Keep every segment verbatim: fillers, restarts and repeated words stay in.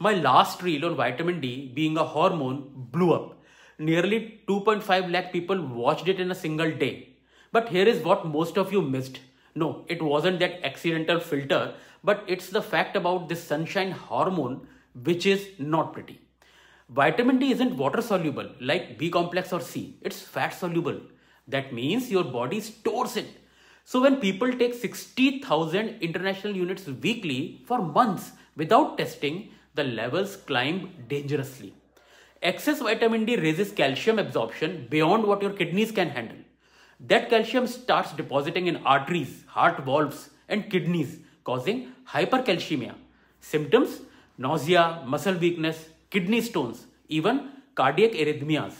My last reel on vitamin D being a hormone blew up. Nearly two point five lakh people watched it in a single day. But here is what most of you missed. No, it wasn't that accidental filter, but it's the fact about this sunshine hormone, which is not pretty. Vitamin D isn't water soluble like B complex or C. It's fat soluble. That means your body stores it. So when people take sixty thousand international units weekly for months without testing, the levels climb dangerously. Excess vitamin D raises calcium absorption beyond what your kidneys can handle. That calcium starts depositing in arteries, heart valves, and kidneys, causing hypercalcemia. Symptoms: nausea, muscle weakness, kidney stones, even cardiac arrhythmias.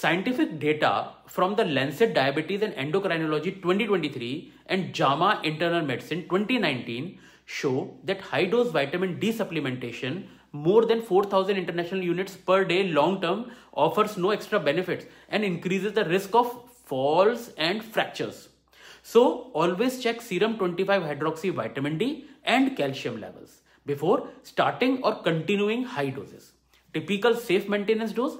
Scientific data from the Lancet Diabetes and Endocrinology twenty twenty-three and JAMA Internal Medicine twenty nineteen show that high-dose vitamin D supplementation, more than four thousand international units per day long-term, offers no extra benefits and increases the risk of falls and fractures. So always check serum twenty-five hydroxy vitamin D and calcium levels before starting or continuing high doses. Typical safe maintenance dose: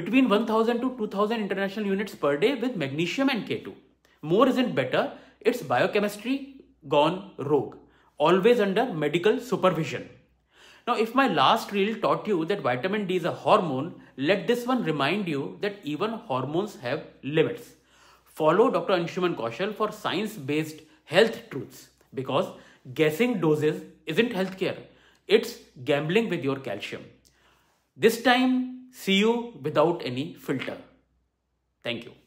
between one thousand to two thousand international units per day with magnesium and K two. More isn't better. It's biochemistry gone rogue. Always under medical supervision. Now, if my last reel taught you that vitamin D is a hormone, let this one remind you that even hormones have limits. Follow Doctor Anshuman Kaushal for science-based health truths, because guessing doses isn't healthcare. It's gambling with your calcium. This time, see you without any filter. Thank you.